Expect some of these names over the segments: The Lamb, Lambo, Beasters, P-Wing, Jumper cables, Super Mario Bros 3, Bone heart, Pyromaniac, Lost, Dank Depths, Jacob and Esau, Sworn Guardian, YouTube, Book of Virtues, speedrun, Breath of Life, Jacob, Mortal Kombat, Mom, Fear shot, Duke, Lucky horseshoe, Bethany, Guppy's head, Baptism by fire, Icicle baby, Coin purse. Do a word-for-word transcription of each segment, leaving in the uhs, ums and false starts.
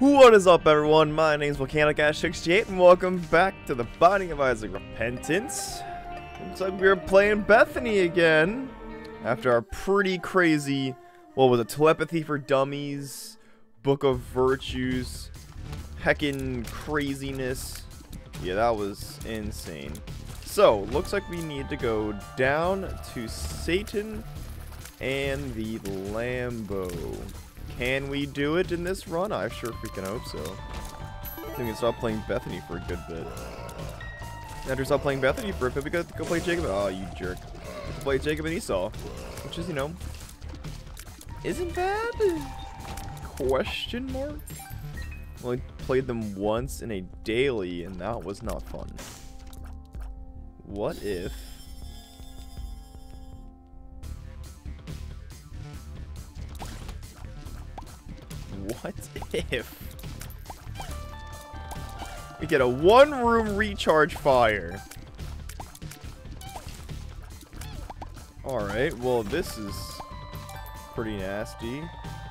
What is up, everyone? My name is Volcanicash sixty-eight, and welcome back to The Binding of Isaac Repentance. Looks like we're playing Bethany again after our pretty crazy, what was it, Telepathy for Dummies, Book of Virtues, heckin' craziness. Yeah, that was insane. So, looks like we need to go down to Satan and the Lambo. Can we do it in this run? I sure freaking hope so. I think we can stop playing Bethany for a good bit. After we stop playing Bethany for a bit, we got to go play Jacob. Oh, you jerk. Let's play Jacob and Esau. Which is, you know, isn't bad? Question mark? Only played them once in a daily, and that was not fun. What if... What if we get a one-room recharge fire? Alright, well, this is pretty nasty.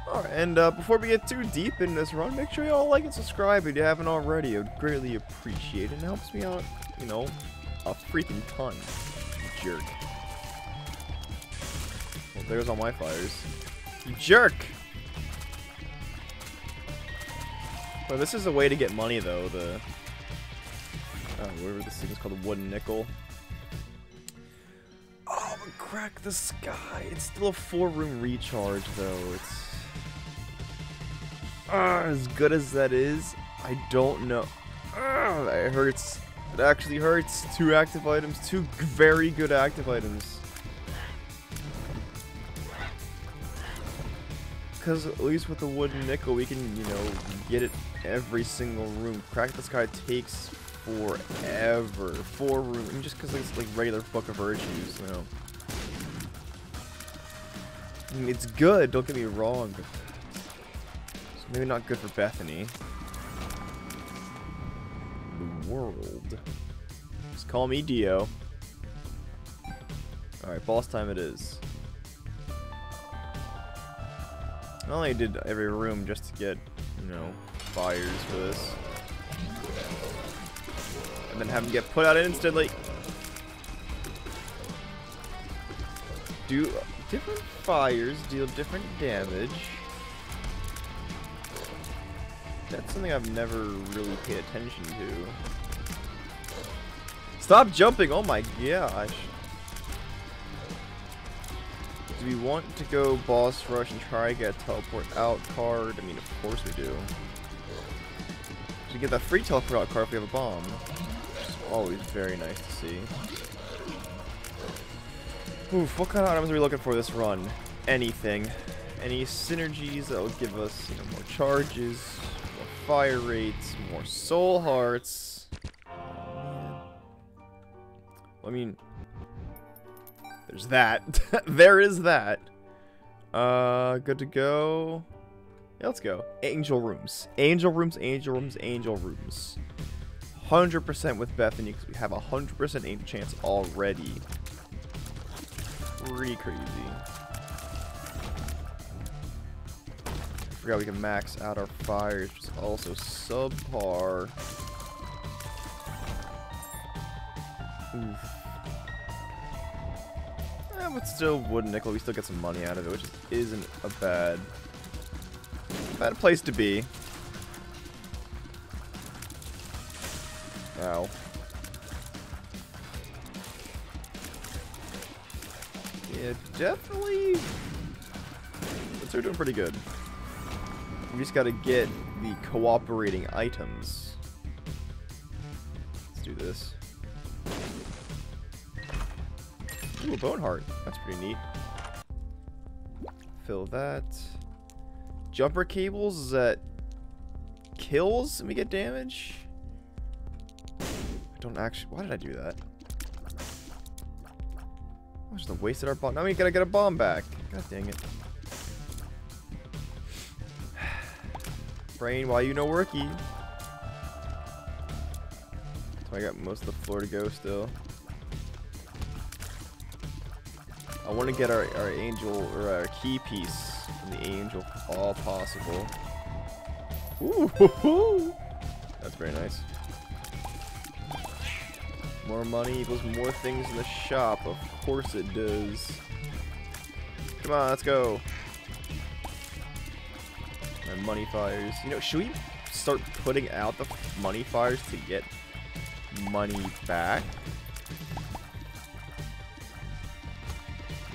Alright, and uh, before we get too deep in this run, make sure you all like and subscribe if you haven't already. I would greatly appreciate it. It helps me out, you know, a freaking ton. You jerk. Well, there's all my fires. You jerk! Well, this is a way to get money, though. The uh, whatever this thing is called, the wooden nickel. Oh, but Crack the Sky! It's still a four-room recharge, though. It's uh, as good as that is. I don't know. Uh, it hurts. It actually hurts. Two active items. Two very good active items. Because at least with the wooden nickel, we can, you know, get it every single room. Crack the Sky takes forever. Four rooms. I mean, just because it's like regular Book of Virtues, you know. I mean, it's good, don't get me wrong. It's maybe not good for Bethany. The world. Just call me Dio. Alright, boss time it is. I only did every room just to get, you know, fires for this. And then have them get put out instantly. Do different fires deal different damage? That's something I've never really paid attention to. Stop jumping! Oh my gosh. Do we want to go boss rush and try to get a teleport out card? I mean, of course we do. We get that free teleport out card if we have a bomb. Which is always very nice to see. Oof, what kind of items are we looking for this run? Anything. Any synergies that will give us, you know, more charges, more fire rates, more soul hearts. I mean... There's that. There is that. Uh, good to go. Yeah, let's go. Angel rooms. Angel rooms, angel rooms, angel rooms. one hundred percent with Bethany because we have a one hundred percent angel chance already. Pretty crazy. Forgot we can max out our fires, which is also subpar. Oof. But still, wooden nickel, we still get some money out of it, which isn't a bad, bad place to be. Ow. Yeah, definitely. But we're doing pretty good. We just gotta get the cooperating items. Let's do this. Ooh, a bone heart. That's pretty neat. Fill that. Jumper cables, is that kills and we get damage? I don't actually... Why did I do that? I just wasted our bomb. Now we gotta get a bomb back. God dang it. Brain, why you no worky? So I got most of the floor to go still. I want to get our, our angel or our key piece from the angel if all possible. Ooh, that's very nice. More money equals more things in the shop. Of course it does. Come on, let's go. My money fires. You know, should we start putting out the money fires to get money back?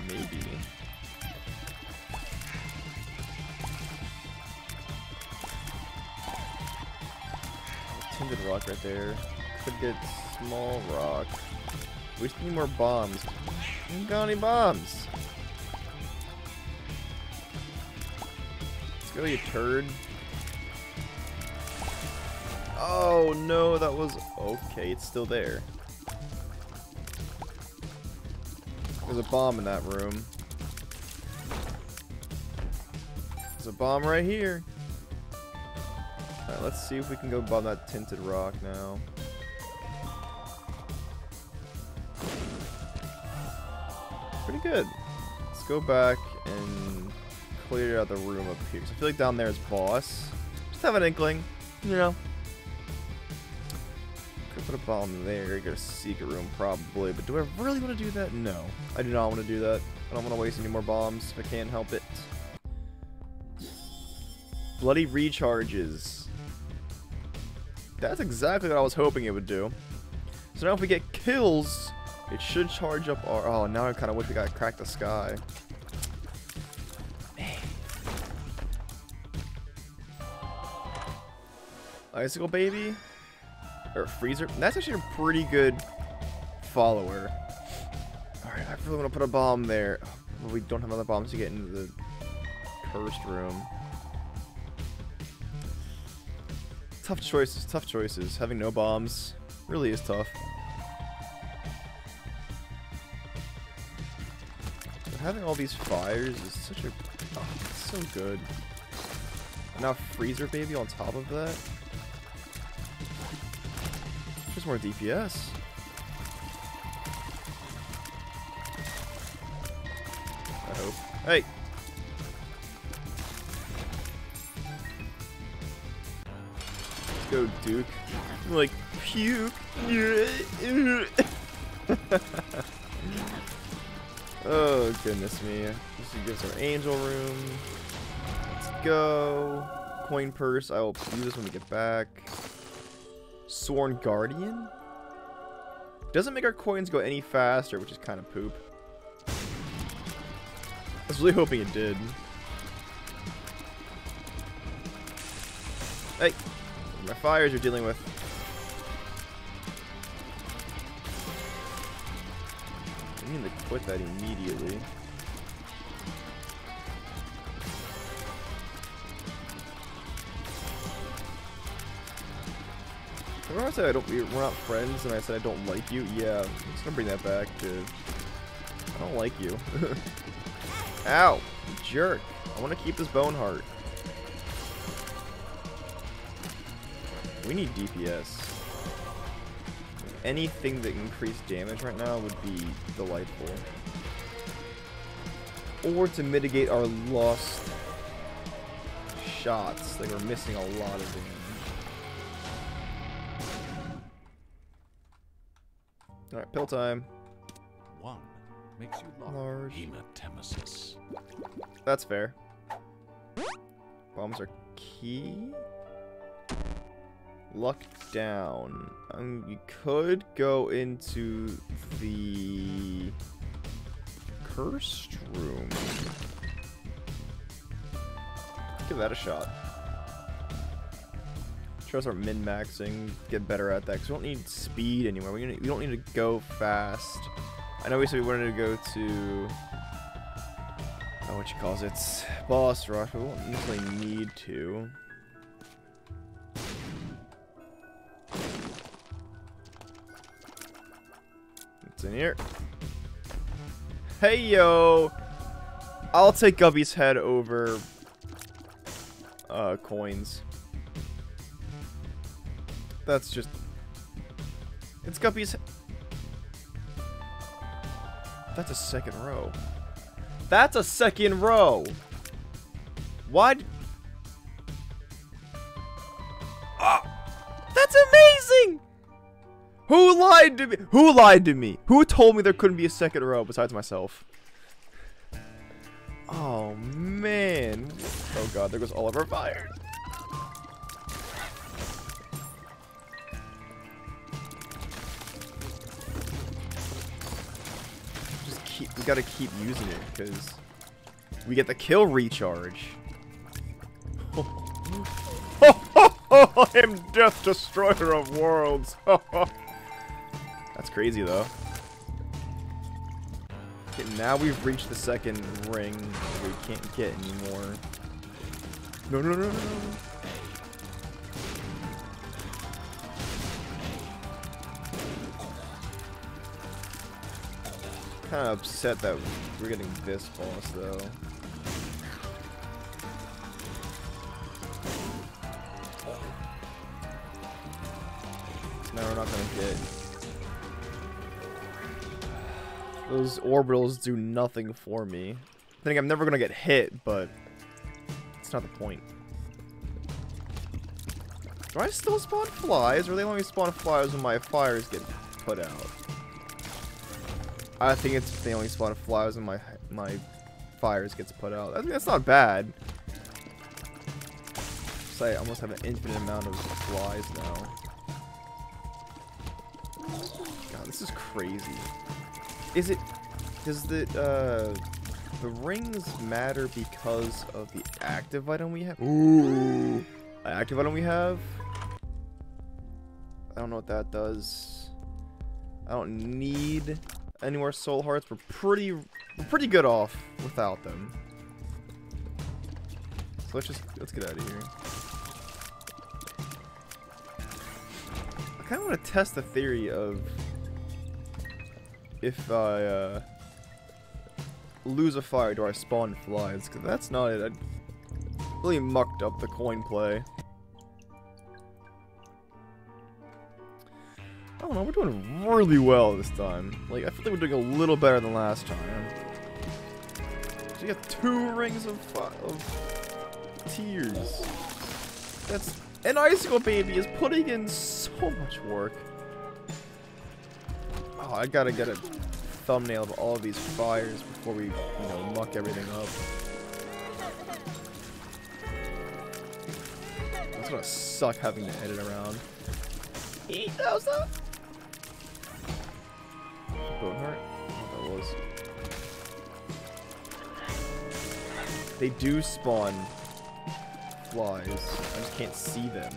Maybe. Tinted rock right there. Could get small rock. We just need more bombs. I ain't got any bombs. Let's go, you turd. Oh no, that was okay. It's still there. There's a bomb in that room. There's a bomb right here. Alright, let's see if we can go bomb that tinted rock now. Pretty good. Let's go back and clear out the room up here. So I feel like down there is boss. Just have an inkling, you know. Put a bomb there, go to secret room probably, but do I really want to do that? No, I do not want to do that. I don't want to waste any more bombs if I can't help it. Bloody recharges. That's exactly what I was hoping it would do. So now if we get kills, it should charge up our... Oh, now I kind of wish we got Crack the Sky. Man. Icicle Baby? Or Freezer. That's actually a pretty good follower. Alright, I really want to put a bomb there. But we don't have other bombs to get into the cursed room. Tough choices, tough choices. Having no bombs really is tough. But having all these fires is such a... Oh, it's so good. And now Freezer Baby on top of that. Just more D P S. I hope. Hey! Let's go, Duke. I'm like, puke. Oh, goodness me. This gives our angel room. Let's go. Coin purse. I will use this when we get back. Sworn Guardian? Doesn't make our coins go any faster, which is kind of poop. I was really hoping it did. Hey! My fires are dealing with. I need to quit that immediately. Remember I said I don't, we're not friends and I said I don't like you? Yeah, I'm just gonna bring that back to... I don't like you. Ow! Jerk! I want to keep this bone heart. We need D P S. Anything that increased damage right now would be delightful. Or to mitigate our lost shots. Like we're missing a lot of damage. Alright, pill time. One makes you large. Hematemesis. That's fair. Bombs are key. Luck down. Um, you could go into the cursed room. Give that a shot. Try to start min-maxing, get better at that, because we don't need speed anywhere. We don't need to go fast. I know we said we wanted to go to... Oh, what you calls it? Boss rush. We won't necessarily need to. What's in here? Hey, yo! I'll take Guppy's head over... Uh, coins. That's just... It's Guppy's... That's a second row. That's a second row! Why... Oh, that's amazing! Who lied to me? Who lied to me? Who told me there couldn't be a second row besides myself? Oh, man. Oh, God. There goes all of our fires. Just keep... We gotta keep using it, because we get the kill recharge. I am Death Destroyer of Worlds. That's crazy, though. Okay, now we've reached the second ring. We can't get any more. No, no, no, no. Kind of upset that we're getting this boss, though. No, we're not gonna get. Those orbitals do nothing for me. I think I'm never gonna get hit, but it's not the point. Do I still spawn flies, or they only spawn flies when my fires get put out? I think it's they only spawn flies when my my fires gets put out. I think that's not bad. So I almost have an infinite amount of flies now. God, this is crazy. Is it... Does the, uh... The rings matter because of the active item we have? Ooh! The active item we have? I don't know what that does. I don't need any more soul hearts. We're pretty... We're pretty good off without them. So let's just... Let's get out of here. I kind of want to test the theory of if I uh, lose a fire, do I spawn flies? Because that's not it. I really mucked up the coin play. I don't know, we're doing really well this time. Like, I feel like we're doing a little better than last time. So you got two rings of, of tears. That's... And Icicle Baby is putting in so much work. Oh, I gotta get a thumbnail of all of these fires before we, you know, muck everything up. That's gonna suck having to edit around. Eat those up! Bone heart? I don't know what that was. They do spawn flies. I just can't see them.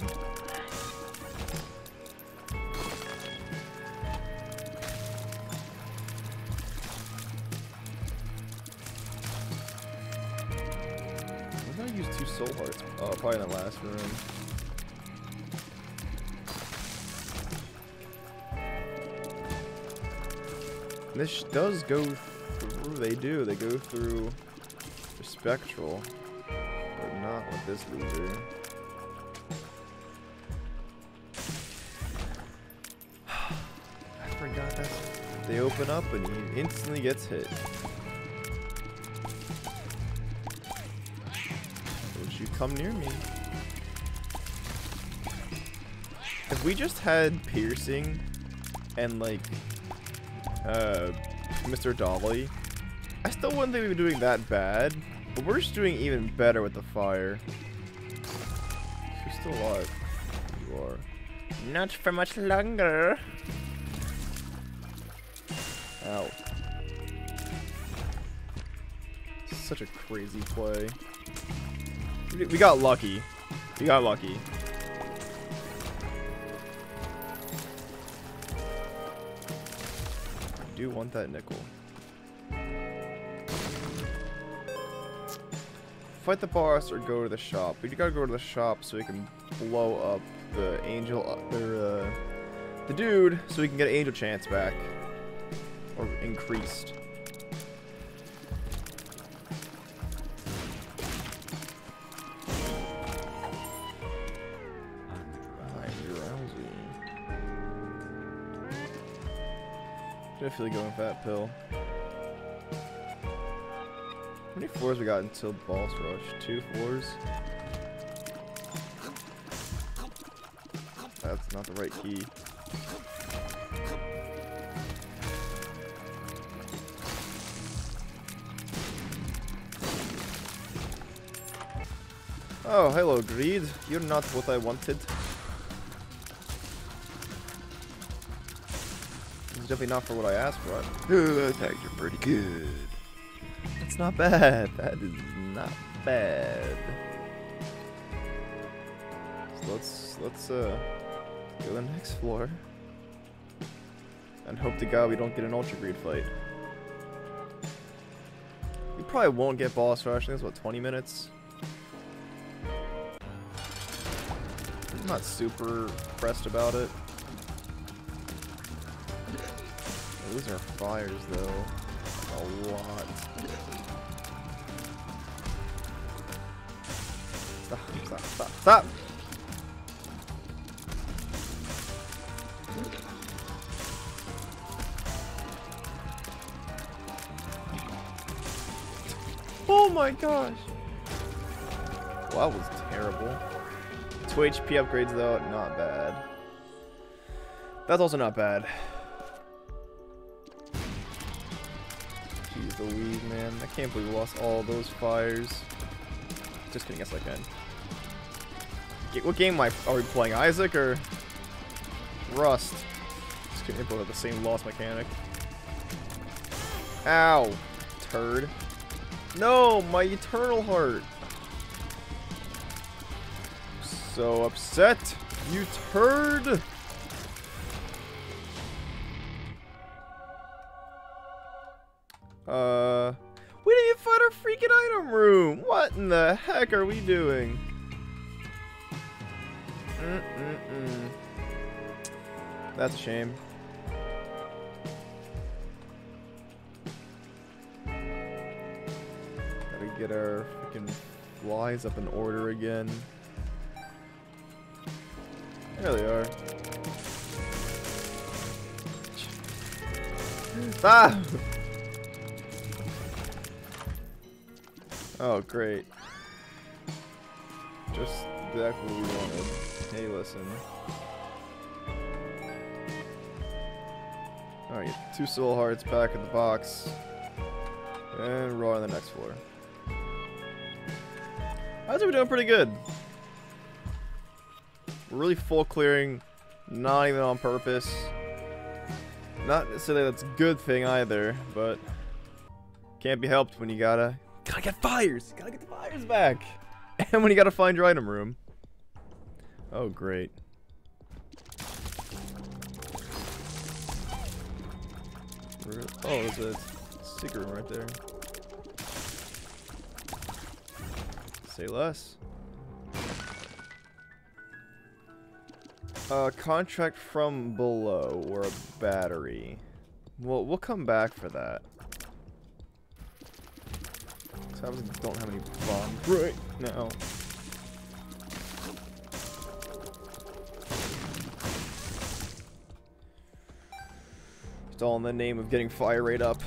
I'm gonna use two soul hearts. Oh, probably in the last room. This does go through. They do. They go through the spectral. Not with this loser. I forgot that they open up and he instantly gets hit. Don't you come near me. If we just had piercing and like uh Mister Dolly, I still wouldn't think we'd be doing that bad. But we're just doing even better with the fire. You're still alive. You are. Not for much longer. Ow. Such a crazy play. We got lucky. We got lucky. I do want that nickel. Fight the boss or go to the shop. But you gotta go to the shop so we can blow up the angel, or uh, the dude, so we can get angel chance back, or increased. Definitely going for that pill. How many floors we got until boss rush? Two floors? That's not the right key. Oh, hello, Greed. You're not what I wanted. It's definitely not for what I asked for. That tags are pretty good. That's not bad. That is not bad. So let's let's uh go to the next floor and hope to God we don't get an Ultra Greed fight. We probably won't get boss rush. I think it's about twenty minutes. I'm not super pressed about it. Those are fires, though. A lot. Stop, stop, stop, stop! Oh my gosh! Well, that was terrible. two H P upgrades, though, not bad. That's also not bad. Jeez Louise, man. I can't believe we lost all those fires. Just kidding, yes I can. What game am I, are we playing? Isaac or Rust? Just kidding, they both have the same loss mechanic. Ow! Turd. No! My eternal heart! So upset, you turd! Uh, we didn't even find our freaking item room! What in the heck are we doing? Mm-mm-mm. That's a shame. Gotta get our freaking flies up in order again. There they are. Ah! Oh, great. Just exactly what we wanted. Hey, listen. Alright, two soul hearts back in the box. And we're on the next floor. I think we're doing pretty good. Really full clearing, not even on purpose. Not necessarily that's a good thing either, but can't be helped when you gotta gotta get fires, gotta get the fires back, and when you gotta find your item room. Oh great! Where, oh, there's a secret room right there. Say less. Uh, contract from below, or a battery. Well, we'll come back for that. So I obviously don't have any bombs right now. It's all in the name of getting fire rate up.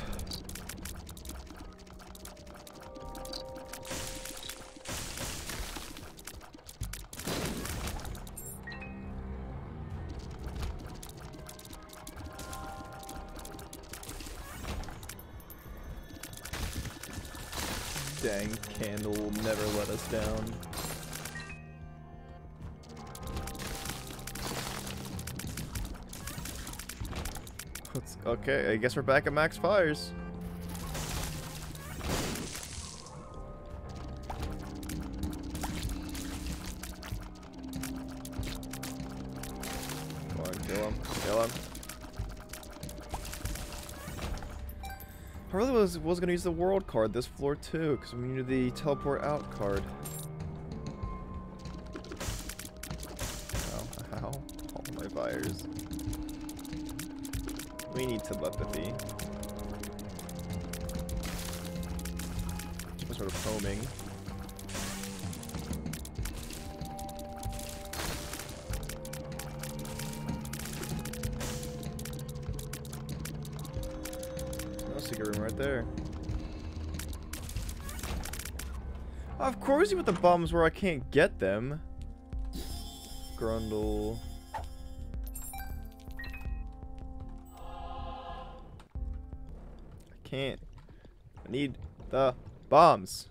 Dang, candle will never let us down. Let's, okay, I guess we're back at max fires. Come on, kill him, kill him. I really was, was going to use the world card this floor too, because we needed the teleport out card. Ow, ow, all my fires. We need telepathy. Some sort of foaming. Room right there. Of course you put the bombs where I can't get them. Grundle. can't. I need the bombs.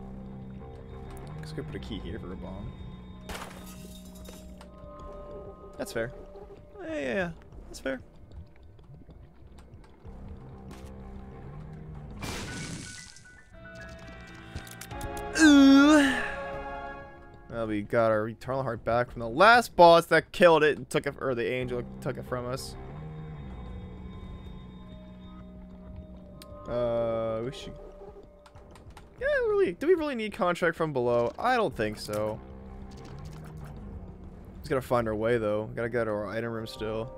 I guess I could put a key here for a bomb. That's fair. Yeah, yeah, yeah. That's fair. Ooh. Well, we got our eternal heart back from the last boss that killed it and took it, or the angel took it from us. Uh, we should. Yeah, really. Do we really need contract from below? I don't think so. Just gotta find our way though. Gotta go to our item room still.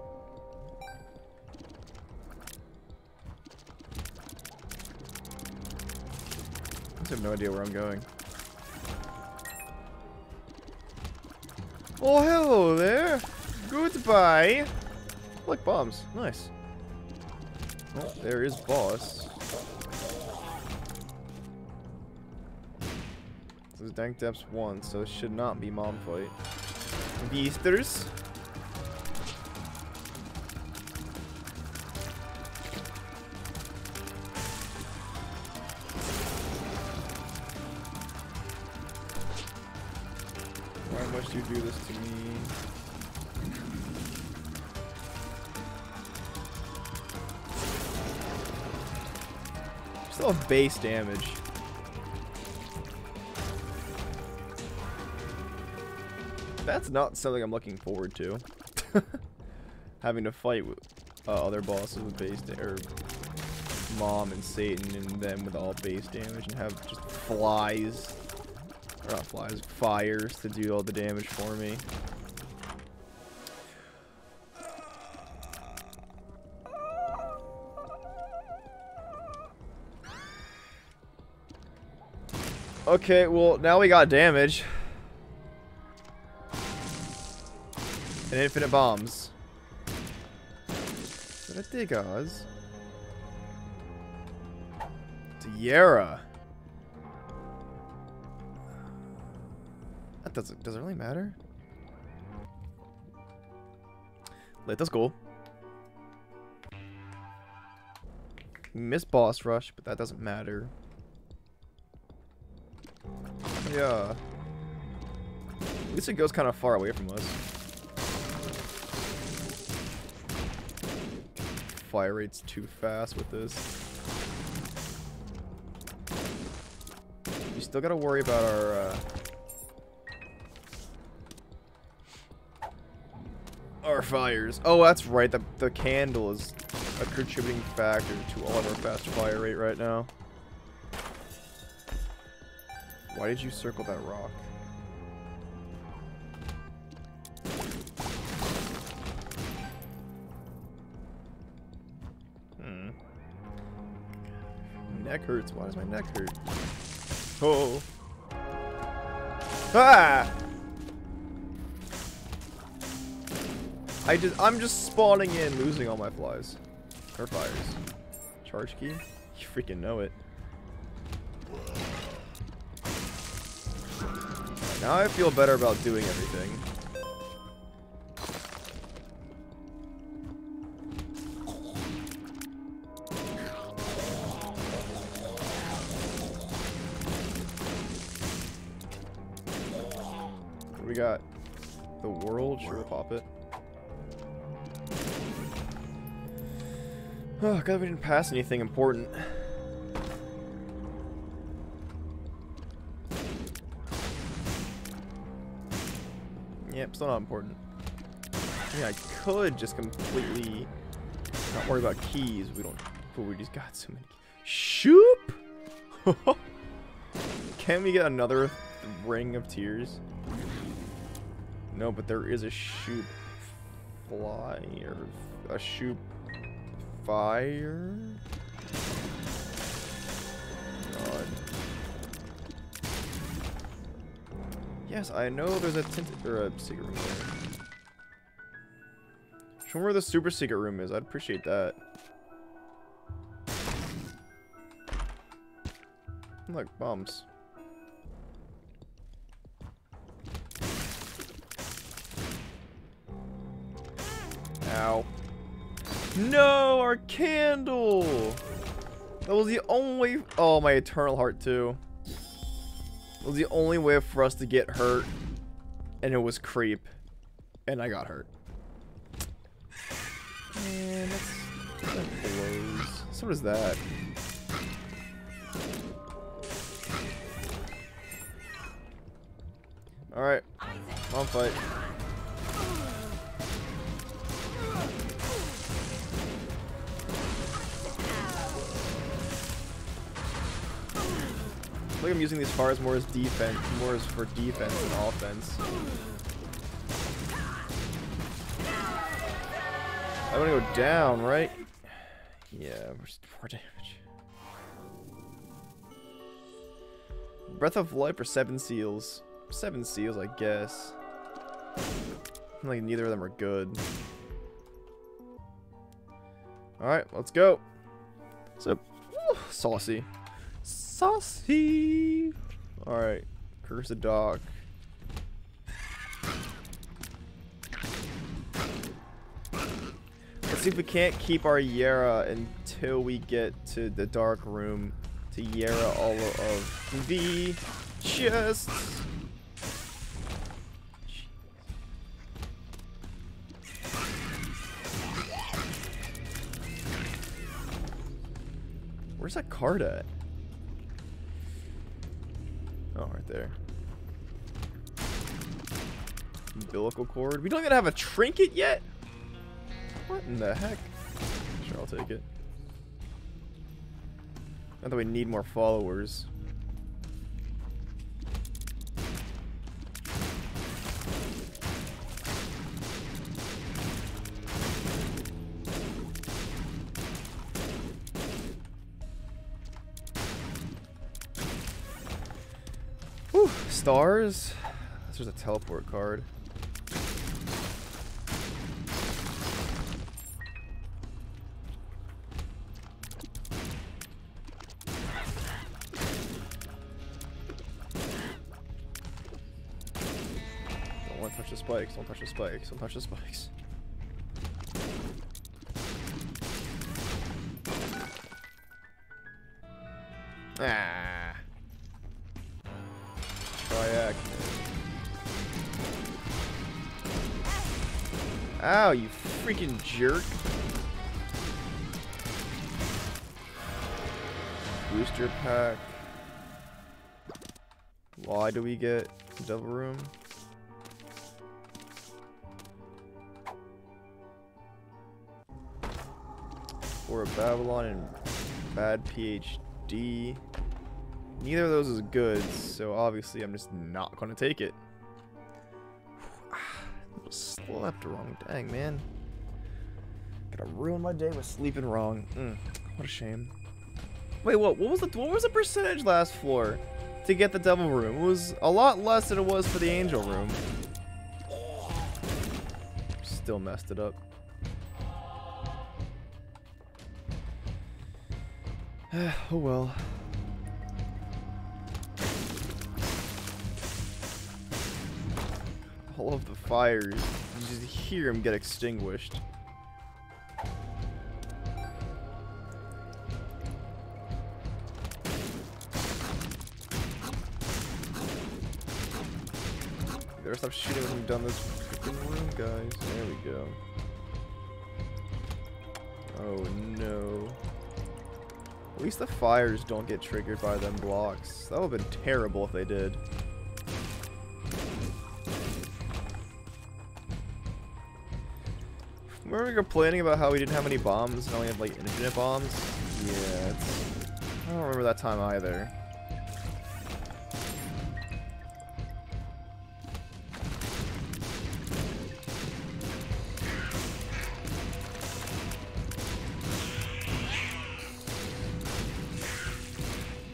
I just have no idea where I'm going. Oh, hello there. Goodbye. Like bombs. Nice. Oh, there is boss. This is Dank Depths one, so it should not be mom fight. Beasters. Why must you do this to me? Still have base damage. That's not something I'm looking forward to. Having to fight with uh, other bosses with base or Mom and Satan and them with all base damage and have just flies, or not flies, fires to do all the damage for me. Okay, well now we got damage. And infinite bombs. Is that a dig Oz? Tierra. That doesn't does it really matter? Let us go. Miss boss rush, but that doesn't matter. Yeah. At least it goes kind of far away from us. Fire rate's too fast with this. You still gotta worry about our uh, our fires. Oh, that's right. The the candle is a contributing factor to all of our fast fire rate right now. Why did you circle that rock? Neck hurts. Why does my neck hurt? Oh. Ah! I just I'm just spawning in, losing all my flies. Or fires. Charge key? You freaking know it. Now I feel better about doing everything. Got the world, sure, pop it. Oh god, we didn't pass anything important. Yep, still not important. I mean, I could just completely not worry about keys. We don't, but we just got so many. Shoop! Can we get another ring of tears? No, but there is a shoop fly or a shoop fire. God. Yes, I know there's a tent or a secret room there. Show me where the super secret room is. I'd appreciate that. Look, bombs. Ow. No, our candle! That was the only... Oh, my eternal heart, too. It was the only way for us to get hurt. And it was creep. And I got hurt. Man, that's... That blows. So does that. Alright. Mom fight. I feel like I'm using these cars more as defense, more as for defense than offense. I want to go down, right? Yeah, we're just more damage. Breath of Life or Seven Seals? Seven Seals, I guess. Like neither of them are good. All right, let's go. So ooh, saucy. Saucy. Alright. Curse the dog. Let's see if we can't keep our Yara until we get to the dark room to Yara all of the chests. Where's that card at? Oh, right there. Umbilical cord. We don't even have a trinket yet? What in the heck? Sure, I'll take it. Not that we need more followers. Stars? This was a teleport card. Don't want to touch the spikes. Don't touch the spikes. Don't touch the spikes. Ah. Ow, you freaking jerk. Booster pack. Why do we get double room? Or a Babylon and bad P H D. Neither of those is good, so obviously I'm just not going to take it. Slept wrong, dang man. Gotta ruin my day with sleeping wrong. Mm, what a shame. Wait, what? What was the what was the percentage last floor to get the devil room? It was a lot less than it was for the angel room. Still messed it up. Oh well. All of the fires, you just hear him get extinguished. You better stop shooting when I'm done this freaking room, guys. There we go. Oh no. At least the fires don't get triggered by them blocks. That would have been terrible if they did. Remember we were complaining about how we didn't have any bombs and only had like infinite bombs? Yeah, it's... I don't remember that time either.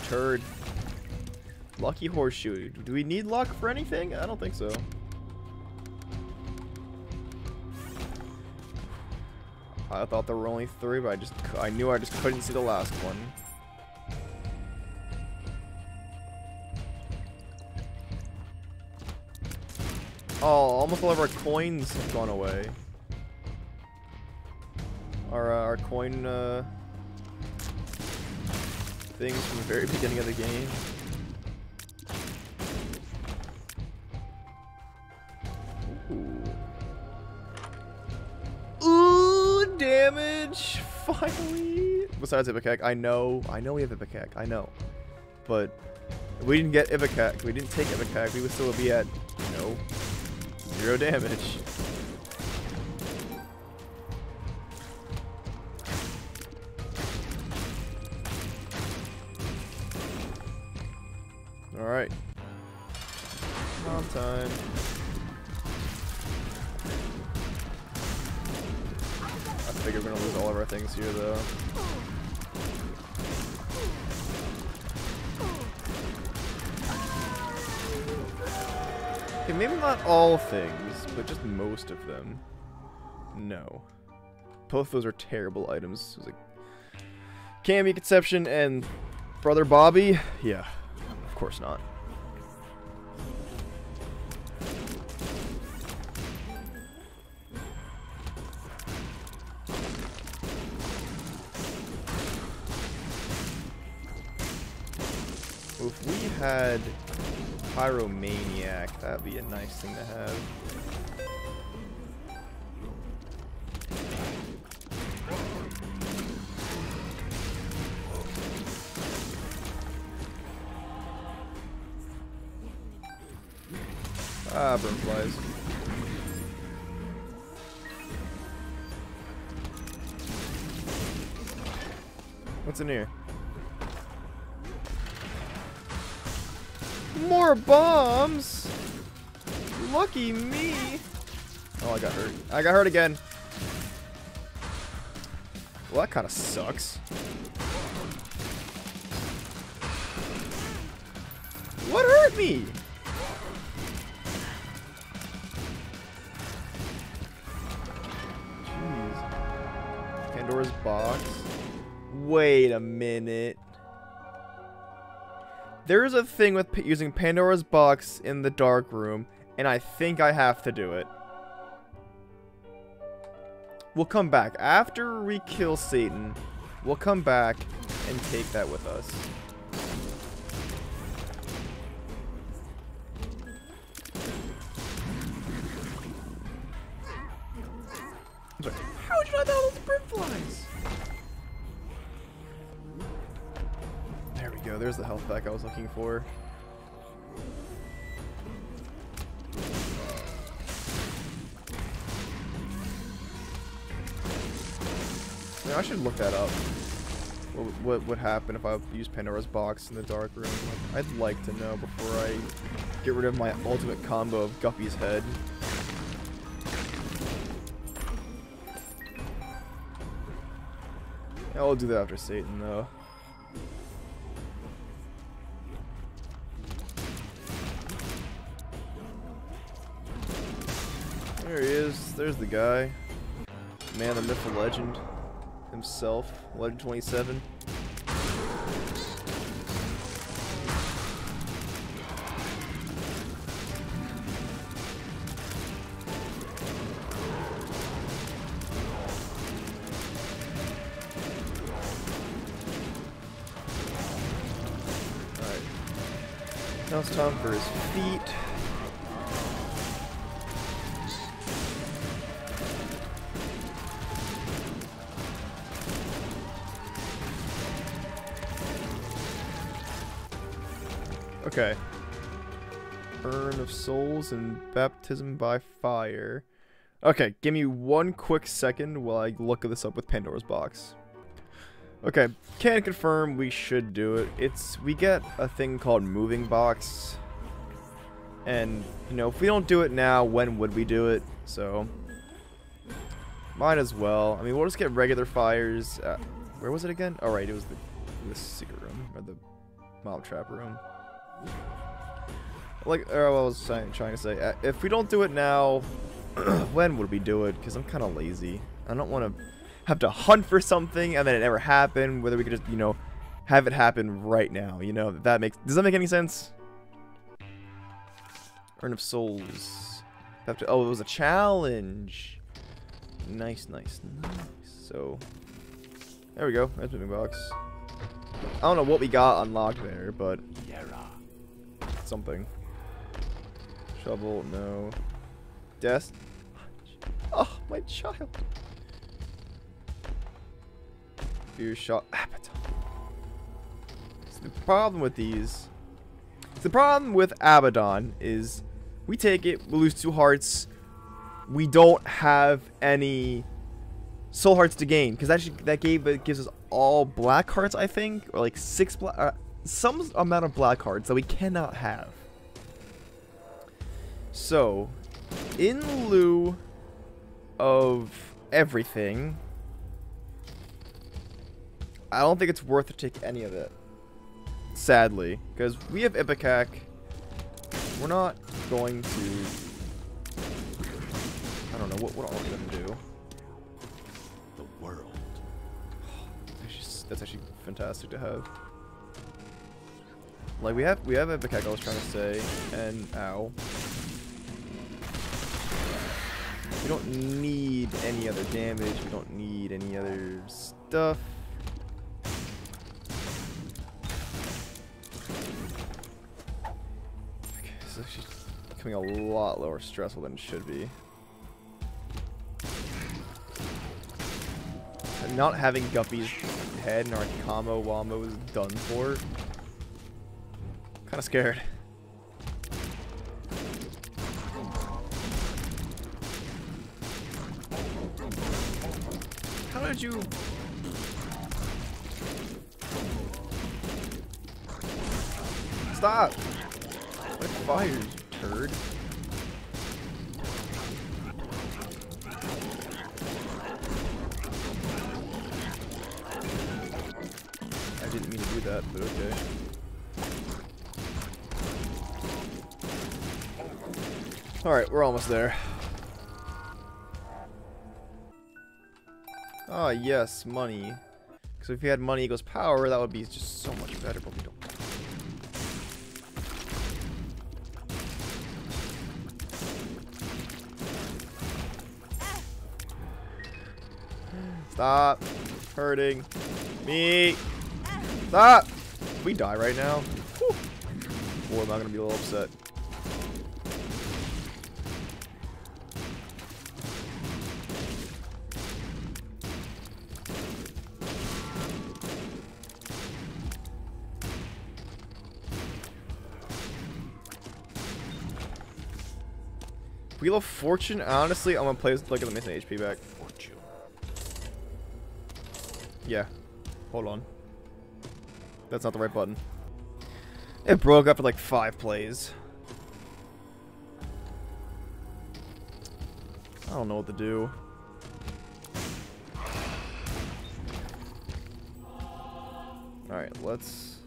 Turd. Lucky horseshoe. Do we need luck for anything? I don't think so. I thought there were only three, but I just, I knew I just couldn't see the last one. Oh, almost all of our coins have gone away. our, uh, our coin uh, things from the very beginning of the game. Damage finally. Besides Ipecac, I know, I know we have Ipecac, I know, but if we didn't get Ipecac, we didn't take Ipecac, we would still be at, you know, zero damage. All right, mom time. I figure we're gonna lose all of our things here, though. Okay, maybe not all things, but just most of them. No. Both those are terrible items. It was like Cammy Conception and Brother Bobby? Yeah, of course not. If we had Pyromaniac, that'd be a nice thing to have. Ah, burn flies. What's in here? More bombs! Lucky me! Oh, I got hurt. I got hurt again. Well, that kind of sucks. What hurt me? Jeez. Pandora's box. Wait a minute. There's a thing with p using Pandora's box in the dark room, and I think I have to do it. We'll come back. After we kill Satan, we'll come back and take that with us. I'm sorry. How did I know those bird flies? Go, there's the health pack I was looking for. Man, I should look that up. What, what would happen if I used Pandora's box in the dark room? Like, I'd like to know before I get rid of my ultimate combo of Guppy's head. I'll do that after Satan, though. There he is. There's the guy. Man, the myth, the legend himself. Legend twenty-seven. Alright. Now it's time for his feet. Okay. Burn of souls and baptism by fire. Okay, give me one quick second while I look this up with Pandora's box. Okay, can confirm we should do it. It's, we get a thing called moving box. And, you know, if we don't do it now, when would we do it? So, might as well. I mean, we'll just get regular fires. Uh, where was it again? Oh, right, it was the, the secret room, or the mob trap room. Like uh, I was trying, trying to say, uh, if we don't do it now, when would we do it? Because I'm kind of lazy. I don't want to have to hunt for something and then it never happened. Whether we could just, you know, have it happen right now. You know, that makes. Does that make any sense? Urn of Souls. Have to, oh, it was a challenge. Nice, nice, nice. So there we go. That's moving box. I don't know what we got unlocked there, but something. Shovel, no. Desk. Oh, my child. Fear shot. Abaddon. So the problem with these. So the problem with Abaddon is we take it, we lose two hearts. We don't have any soul hearts to gain because actually that gave it gives us all black hearts, I think, or like six black, uh, some amount of black hearts that we cannot have. So, in lieu of everything, I don't think it's worth to take any of it. Sadly, because we have Ipecac, we're not going to. I don't know what what are we gonna do. The world. That's just that's actually fantastic to have. Like we have we have a Ipecac, I was trying to say, and ow. We don't need any other damage. We don't need any other stuff. Okay, so she's becoming a lot lower stressful than it should be. And not having Guppy's head and our Kamo Wamo is done for. Kind of scared. How did you? Stop! What fire, you turd? I didn't mean to do that, but okay. Alright, we're almost there. Ah, yes, money. Because if you had money equals power, that would be just so much better, but we don't. Stop hurting me. Stop. If we die right now, whew, or am I going to be a little upset? Wheel of Fortune, honestly, I'm gonna play this like I'm missing H P back. Fortune. Yeah. Hold on. That's not the right button. It broke up for like five plays. I don't know what to do. Alright, let's do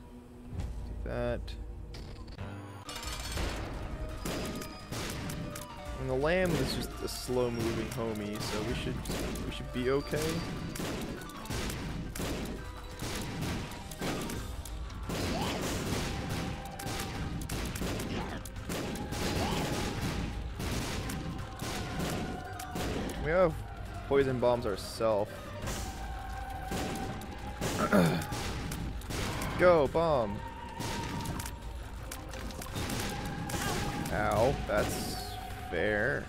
that. And the lamb is just a slow-moving homie, so we should we should be okay. We have poison bombs ourselves. Go bomb! Ow, that's. Fair.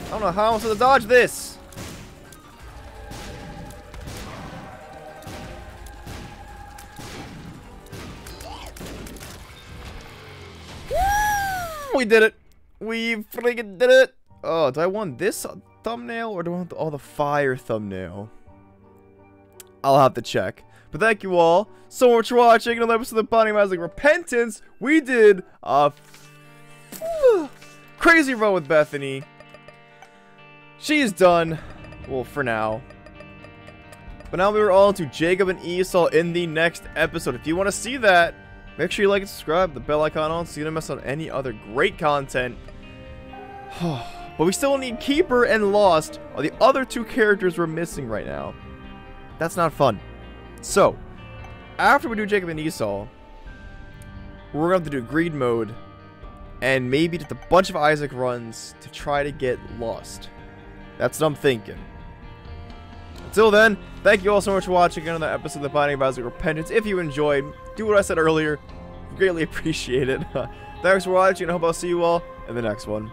I don't know how I'm supposed to dodge this. We did it. We freaking did it. Oh, do I want this thumbnail or do I want all the fire thumbnail? I'll have to check. But thank you all so much for watching another episode of The Binding of Isaac Repentance. We did a crazy run with Bethany. She is done. Well, for now. But now we are all into Jacob and Esau in the next episode. If you want to see that, make sure you like and subscribe, the bell icon on, so you don't miss out on any other great content. But we still need Keeper and Lost, are the other two characters we're missing right now. That's not fun. So, after we do Jacob and Esau, we're going to have to do Greed Mode, and maybe just a bunch of Isaac runs to try to get Lost. That's what I'm thinking. Until then, thank you all so much for watching another episode of The Binding of Isaac Repentance. If you enjoyed, do what I said earlier. Greatly appreciate it. Thanks for watching, and I hope I'll see you all in the next one.